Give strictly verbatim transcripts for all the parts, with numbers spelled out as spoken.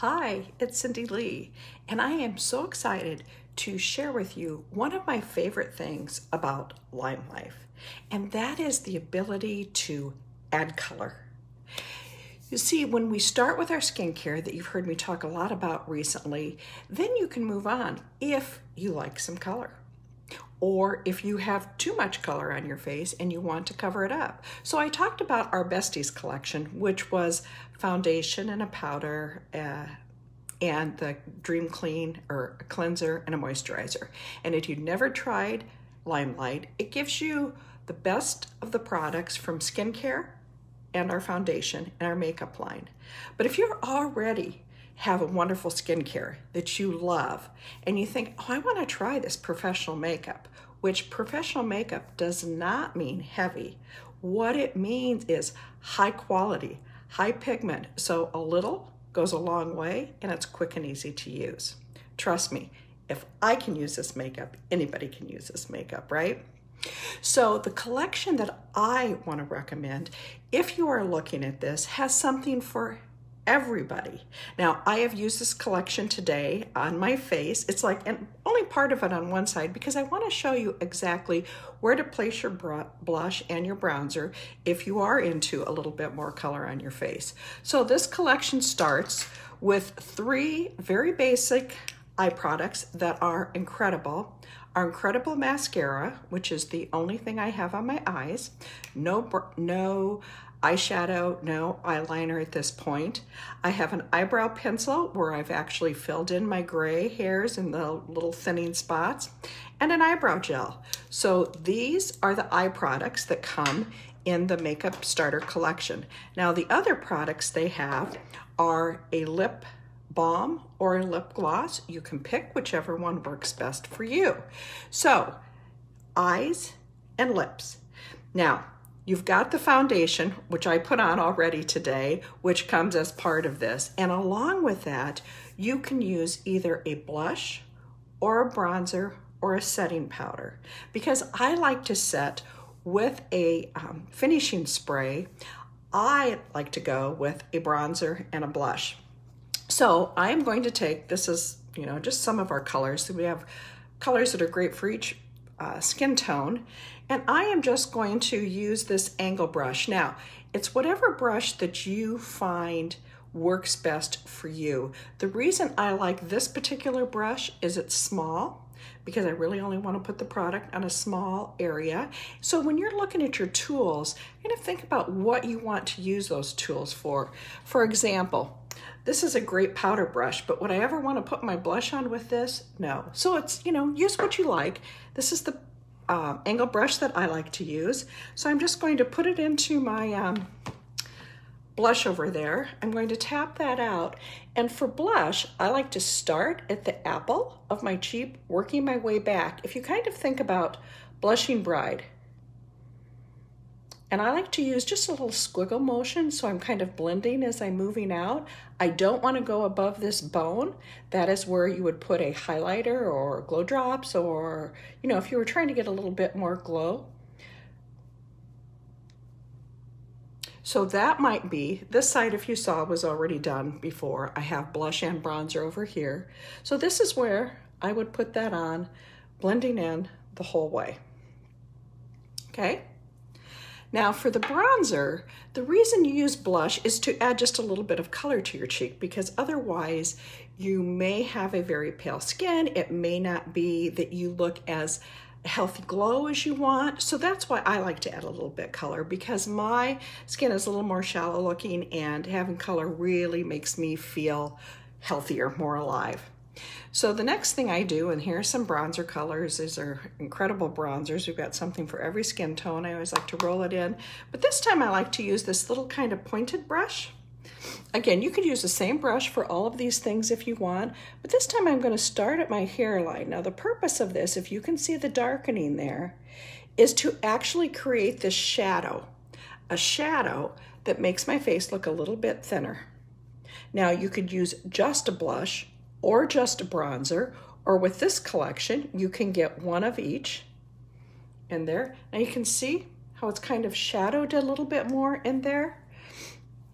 Hi, it's Cindy Lee, and I am so excited to share with you one of my favorite things about LimeLife, and that is the ability to add color. You see, when we start with our skincare that you've heard me talk a lot about recently, then you can move on if you like some color, or if you have too much color on your face and you want to cover it up. So I talked about our Besties collection, which was foundation and a powder uh, and the Dream Clean or a cleanser and a moisturizer. And if you've never tried Limelight, it gives you the best of the products from skincare and our foundation and our makeup line. But if you're already have a wonderful skincare that you love, and you think, oh, I want to try this professional makeup, which professional makeup does not mean heavy. What it means is high quality, high pigment. So a little goes a long way, and it's quick and easy to use. Trust me, if I can use this makeup, anybody can use this makeup, right? So the collection that I want to recommend, if you are looking at this, has something for everybody. Now, I have used this collection today on my face. It's like an, only part of it on one side because I want to show you exactly where to place your blush and your bronzer if you are into a little bit more color on your face. So this collection starts with three very basic eye products that are incredible. Our incredible mascara, which is the only thing I have on my eyes. No, no eyeshadow, no eyeliner at this point. I have an eyebrow pencil where I've actually filled in my gray hairs and the little thinning spots, and an eyebrow gel. So these are the eye products that come in the Makeup Starter collection. Now the other products they have are a lip balm or a lip gloss. You can pick whichever one works best for you. So eyes and lips. Now, you've got the foundation, which I put on already today, which comes as part of this. And along with that, you can use either a blush or a bronzer or a setting powder. Because I like to set with a um, finishing spray, I like to go with a bronzer and a blush. So I'm going to take, this is, you know, just some of our colors. So we have colors that are great for each Uh, skin tone, and I am just going to use this angle brush. Now, it's whatever brush that you find works best for you. The reason I like this particular brush is it's small, because I really only want to put the product on a small area. So when you're looking at your tools, you're gonna think about what you want to use those tools for. For example, this is a great powder brush, but would I ever want to put my blush on with this? No. So it's, you know, use what you like. This is the uh, angle brush that I like to use. So I'm just going to put it into my um, blush over there. I'm going to tap that out. And for blush, I like to start at the apple of my cheek, working my way back. If you kind of think about Blushing Bride, and I like to use just a little squiggle motion, so I'm kind of blending as I'm moving out. I don't want to go above this bone. That is where you would put a highlighter or glow drops, or, you know, if you were trying to get a little bit more glow. So that might be, this side if you saw was already done before. I have blush and bronzer over here. So this is where I would put that on, blending in the whole way, okay? Now for the bronzer, the reason you use blush is to add just a little bit of color to your cheek, because otherwise you may have a very pale skin. It may not be that you look as healthy glow as you want. So that's why I like to add a little bit color, because my skin is a little more shallow looking, and having color really makes me feel healthier, more alive. So the next thing I do, and here's some bronzer colors. These are incredible bronzers. We've got something for every skin tone. I always like to roll it in. But this time I like to use this little kind of pointed brush. Again, you could use the same brush for all of these things if you want, but this time I'm going to start at my hairline. Now the purpose of this, if you can see the darkening there, is to actually create this shadow, a shadow that makes my face look a little bit thinner. Now you could use just a blush or just a bronzer, or with this collection, you can get one of each in there. Now you can see how it's kind of shadowed a little bit more in there.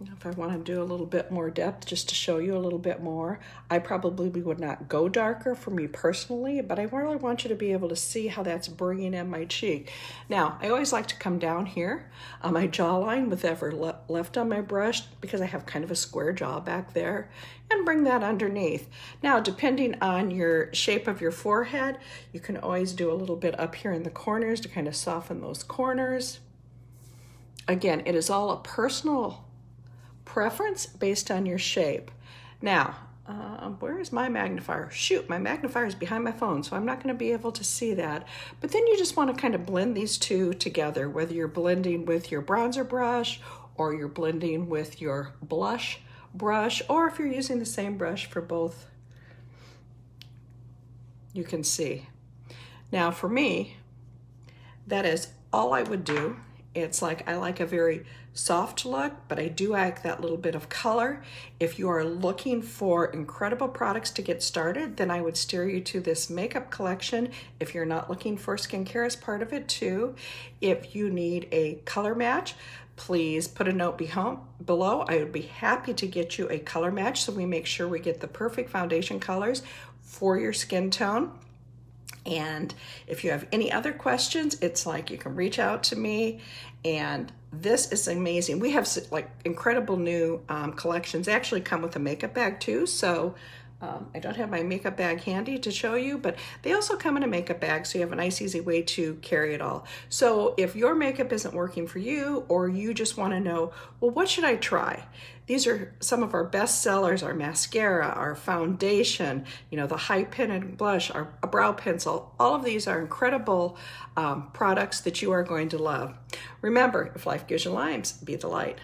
If I want to do a little bit more depth just to show you a little bit more, I probably would not go darker for me personally, but I really want you to be able to see how that's bringing in my cheek. Now, I always like to come down here on my jawline with ever le left on my brush, because I have kind of a square jaw back there, and bring that underneath. Now, depending on your shape of your forehead, you can always do a little bit up here in the corners to kind of soften those corners. Again, it is all a personal preference based on your shape. Now, uh, where is my magnifier? Shoot, my magnifier is behind my phone, so I'm not going to be able to see that. But then you just want to kind of blend these two together, whether you're blending with your bronzer brush or you're blending with your blush brush, or if you're using the same brush for both, you can see. Now for me, that is all I would do. It's like, I like a very soft look, but I do like that little bit of color. If you are looking for incredible products to get started, then I would steer you to this makeup collection. If you're not looking for skincare as part of it too, if you need a color match, please put a note below. I would be happy to get you a color match so we make sure we get the perfect foundation colors for your skin tone. And if you have any other questions, it's like you can reach out to me. And this is amazing. We have like incredible new um, collections. They actually come with a makeup bag too. So um, I don't have my makeup bag handy to show you, but they also come in a makeup bag. So you have a nice, easy way to carry it all. So if your makeup isn't working for you, or you just want to know, well, what should I try? These are some of our best sellers: our mascara, our foundation, you know, the high pigment blush, our brow pencil. All of these are incredible um, products that you are going to love. Remember, if life gives you limes, be the light.